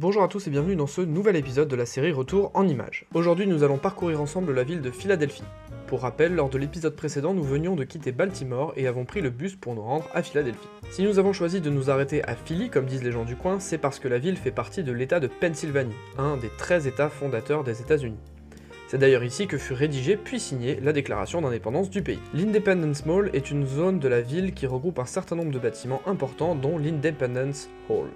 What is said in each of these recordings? Bonjour à tous et bienvenue dans ce nouvel épisode de la série Retour en Images. Aujourd'hui nous allons parcourir ensemble la ville de Philadelphie. Pour rappel, lors de l'épisode précédent, nous venions de quitter Baltimore et avons pris le bus pour nous rendre à Philadelphie. Si nous avons choisi de nous arrêter à Philly, comme disent les gens du coin, c'est parce que la ville fait partie de l'état de Pennsylvanie, un des 13 états fondateurs des États-Unis. C'est d'ailleurs ici que fut rédigée puis signée la déclaration d'indépendance du pays. L'Independence Mall est une zone de la ville qui regroupe un certain nombre de bâtiments importants, dont l'Independence Hall.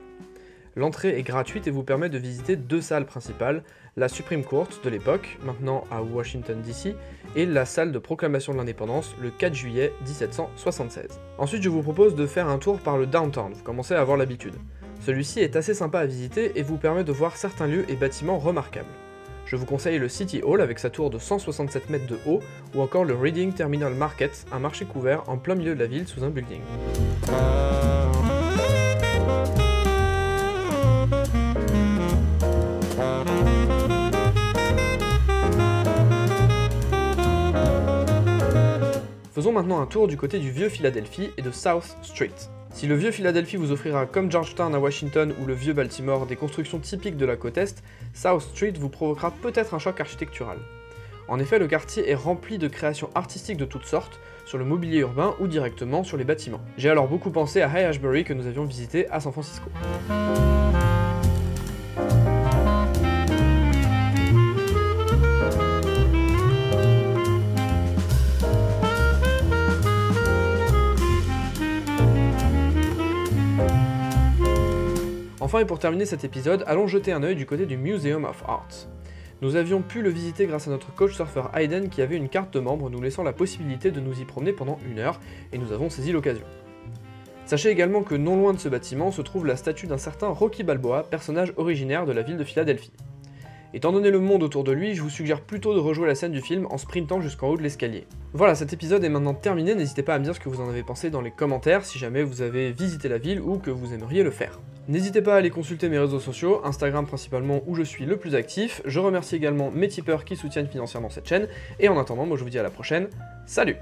L'entrée est gratuite et vous permet de visiter deux salles principales, la Supreme Court de l'époque, maintenant à Washington DC, et la salle de proclamation de l'indépendance le 4 juillet 1776. Ensuite, je vous propose de faire un tour par le Downtown, vous commencez à avoir l'habitude. Celui-ci est assez sympa à visiter et vous permet de voir certains lieux et bâtiments remarquables. Je vous conseille le City Hall avec sa tour de 167 mètres de haut, ou encore le Reading Terminal Market, un marché couvert en plein milieu de la ville sous un building. Faisons maintenant un tour du côté du vieux Philadelphie et de South Street. Si le vieux Philadelphie vous offrira, comme Georgetown à Washington ou le vieux Baltimore, des constructions typiques de la côte Est, South Street vous provoquera peut-être un choc architectural. En effet, le quartier est rempli de créations artistiques de toutes sortes, sur le mobilier urbain ou directement sur les bâtiments. J'ai alors beaucoup pensé à Haight-Ashbury que nous avions visité à San Francisco. Enfin, et pour terminer cet épisode, allons jeter un œil du côté du Museum of Art. Nous avions pu le visiter grâce à notre coach surfeur Aiden qui avait une carte de membre nous laissant la possibilité de nous y promener pendant une heure, et nous avons saisi l'occasion. Sachez également que non loin de ce bâtiment se trouve la statue d'un certain Rocky Balboa, personnage originaire de la ville de Philadelphie. Étant donné le monde autour de lui, je vous suggère plutôt de rejouer la scène du film en sprintant jusqu'en haut de l'escalier. Voilà, cet épisode est maintenant terminé, n'hésitez pas à me dire ce que vous en avez pensé dans les commentaires si jamais vous avez visité la ville ou que vous aimeriez le faire. N'hésitez pas à aller consulter mes réseaux sociaux, Instagram principalement où je suis le plus actif, je remercie également mes tipeurs qui soutiennent financièrement cette chaîne, et en attendant, moi je vous dis à la prochaine, salut!